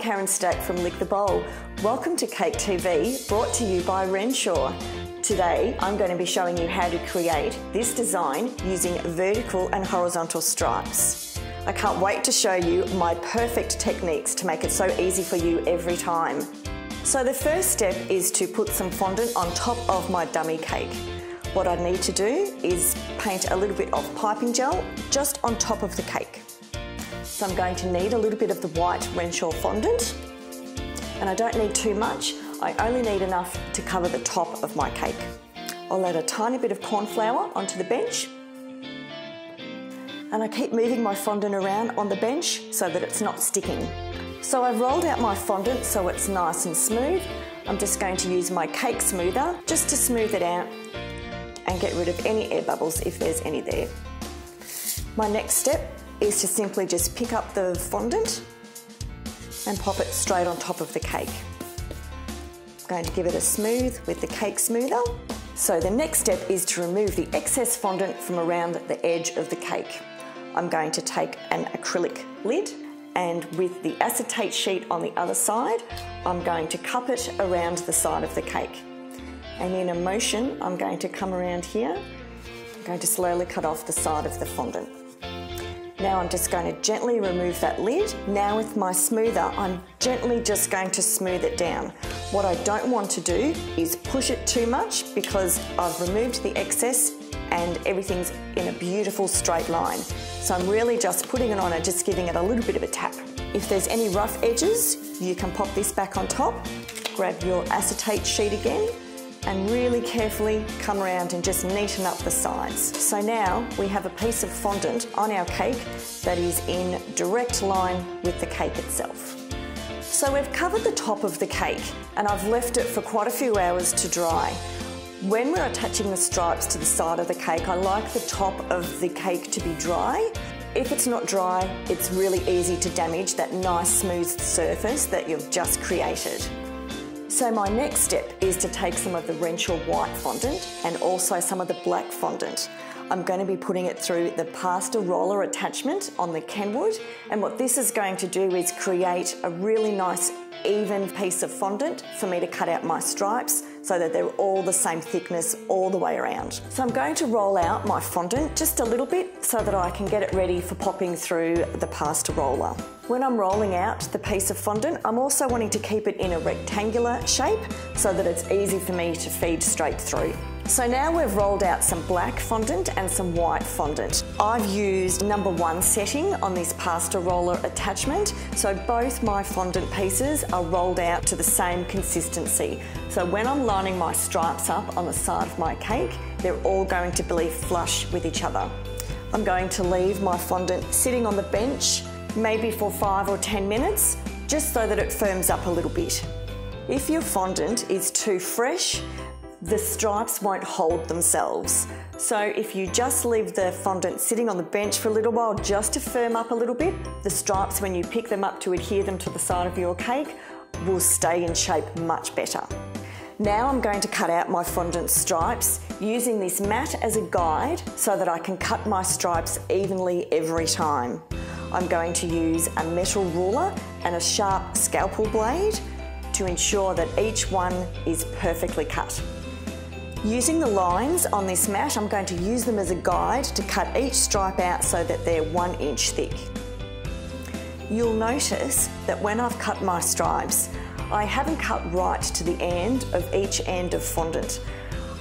I'm Karen Stack from Lick the Bowl. Welcome to Cake TV, brought to you by Renshaw. Today, I'm going to be showing you how to create this design using vertical and horizontal stripes. I can't wait to show you my perfect techniques to make it so easy for you every time. So the first step is to put some fondant on top of my dummy cake. What I need to do is paint a little bit of piping gel just on top of the cake. So I'm going to need a little bit of the white Renshaw fondant, and I don't need too much. I only need enough to cover the top of my cake. I'll add a tiny bit of corn flour onto the bench, and I keep moving my fondant around on the bench so that it's not sticking. So I've rolled out my fondant so it's nice and smooth. I'm just going to use my cake smoother just to smooth it out and get rid of any air bubbles if there's any there. My next step is to simply just pick up the fondant and pop it straight on top of the cake. I'm going to give it a smooth with the cake smoother. So the next step is to remove the excess fondant from around the edge of the cake. I'm going to take an acrylic lid, and with the acetate sheet on the other side, I'm going to cup it around the side of the cake. And in a motion, I'm going to come around here. I'm going to slowly cut off the side of the fondant. Now I'm just going to gently remove that lid. Now with my smoother, I'm gently just going to smooth it down. What I don't want to do is push it too much, because I've removed the excess and everything's in a beautiful straight line. So I'm really just putting it on and just giving it a little bit of a tap. If there's any rough edges, you can pop this back on top, grab your acetate sheet again, and really carefully come around and just neaten up the sides. So now we have a piece of fondant on our cake that is in direct line with the cake itself. So we've covered the top of the cake, and I've left it for quite a few hours to dry. When we're attaching the stripes to the side of the cake, I like the top of the cake to be dry. If it's not dry, it's really easy to damage that nice smooth surface that you've just created. So my next step is to take some of the Renshaw white fondant and also some of the black fondant. I'm going to be putting it through the pasta roller attachment on the Kenwood, and what this is going to do is create a really nice even piece of fondant for me to cut out my stripes so that they're all the same thickness all the way around. So I'm going to roll out my fondant just a little bit so that I can get it ready for popping through the pasta roller. When I'm rolling out the piece of fondant, I'm also wanting to keep it in a rectangular shape so that it's easy for me to feed straight through. So now we've rolled out some black fondant and some white fondant. I've used #1 setting on this pasta roller attachment, so both my fondant pieces are rolled out to the same consistency. So when I'm lining my stripes up on the side of my cake, they're all going to be flush with each other. I'm going to leave my fondant sitting on the bench maybe for 5 or 10 minutes, just so that it firms up a little bit. If your fondant is too fresh, the stripes won't hold themselves. So if you just leave the fondant sitting on the bench for a little while just to firm up a little bit, the stripes, when you pick them up to adhere them to the side of your cake, will stay in shape much better. Now I'm going to cut out my fondant stripes using this mat as a guide so that I can cut my stripes evenly every time. I'm going to use a metal ruler and a sharp scalpel blade to ensure that each one is perfectly cut. Using the lines on this mat, I'm going to use them as a guide to cut each stripe out so that they're 1 inch thick. You'll notice that when I've cut my stripes, I haven't cut right to the end of each end of fondant.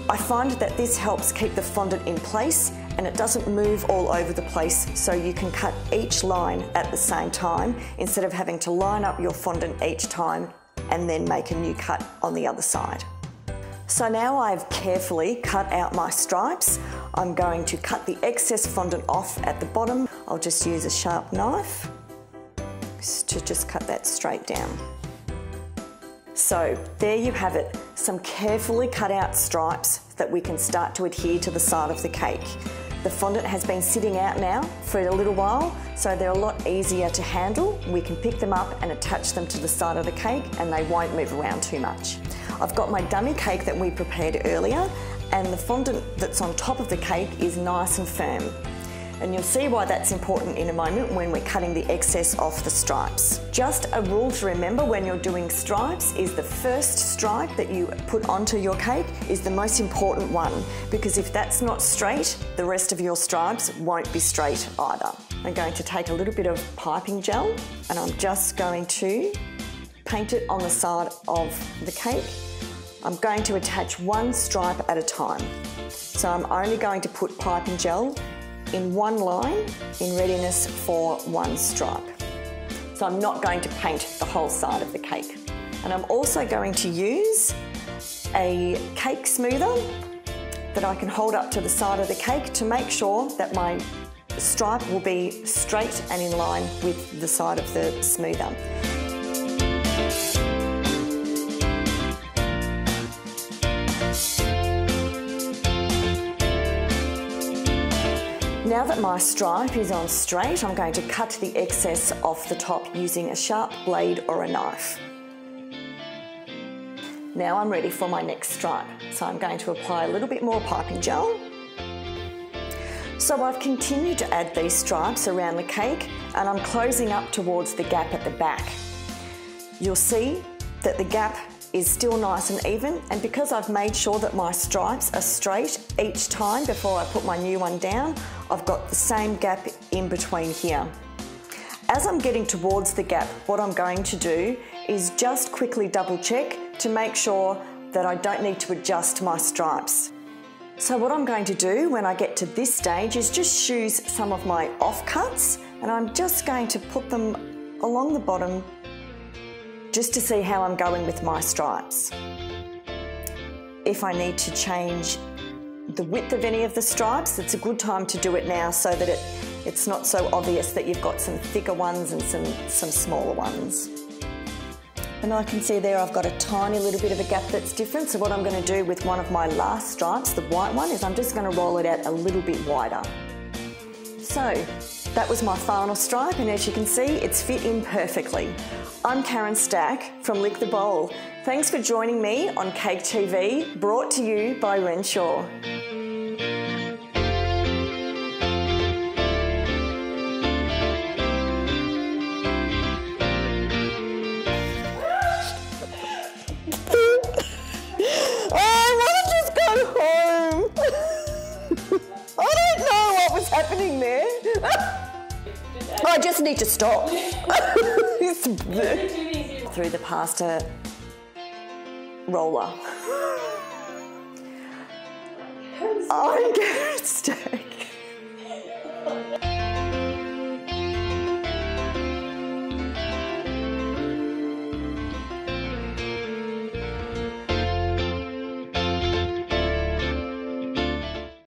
I find that this helps keep the fondant in place and it doesn't move all over the place, so you can cut each line at the same time instead of having to line up your fondant each time and then make a new cut on the other side. So now I've carefully cut out my stripes. I'm going to cut the excess fondant off at the bottom. I'll just use a sharp knife to just cut that straight down. So there you have it, some carefully cut out stripes that we can start to adhere to the side of the cake. The fondant has been sitting out now for a little while, so they're a lot easier to handle. We can pick them up and attach them to the side of the cake and they won't move around too much. I've got my dummy cake that we prepared earlier, and the fondant that's on top of the cake is nice and firm. And you'll see why that's important in a moment when we're cutting the excess off the stripes. Just a rule to remember when you're doing stripes is the first stripe that you put onto your cake is the most important one, because if that's not straight, the rest of your stripes won't be straight either. I'm going to take a little bit of piping gel and I'm just going to paint it on the side of the cake. I'm going to attach one stripe at a time. So I'm only going to put piping gel in one line in readiness for one stripe. So I'm not going to paint the whole side of the cake. And I'm also going to use a cake smoother that I can hold up to the side of the cake to make sure that my stripe will be straight and in line with the side of the smoother. Now that my stripe is on straight, I'm going to cut the excess off the top using a sharp blade or a knife. Now I'm ready for my next stripe. So I'm going to apply a little bit more piping gel. So I've continued to add these stripes around the cake and I'm closing up towards the gap at the back. You'll see that the gap is still nice and even, and because I've made sure that my stripes are straight each time before I put my new one down, I've got the same gap in between here. As I'm getting towards the gap, what I'm going to do is just quickly double check to make sure that I don't need to adjust my stripes. So what I'm going to do when I get to this stage is just choose some of my off cuts, and I'm just going to put them along the bottom just to see how I'm going with my stripes. If I need to change the width of any of the stripes, it's a good time to do it now so that it's not so obvious that you've got some thicker ones and some smaller ones. And I can see there I've got a tiny little bit of a gap that's different, so what I'm going to do with one of my last stripes, the white one, is I'm just going to roll it out a little bit wider. So that was my final stripe, and as you can see, it's fit in perfectly. I'm Karen Stack from Lick the Bowl. Thanks for joining me on Cake TV, brought to you by Renshaw. I just need to stop. Through the pasta roller. I'm Karen Stack.